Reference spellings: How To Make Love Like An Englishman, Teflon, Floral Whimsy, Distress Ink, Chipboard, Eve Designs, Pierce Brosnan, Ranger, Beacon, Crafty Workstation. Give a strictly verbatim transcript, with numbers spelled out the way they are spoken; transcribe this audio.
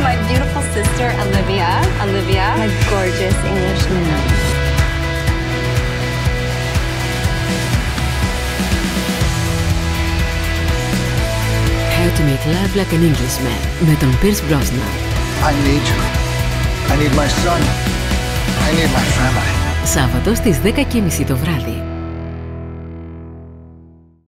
My beautiful sister, Olivia. Olivia, my gorgeous English nun. How to make love like an Englishman, met on Pierce Brosnan. I need you. I need my son. I need my family. Σάββατο στις δέκα και μισή το βράδυ.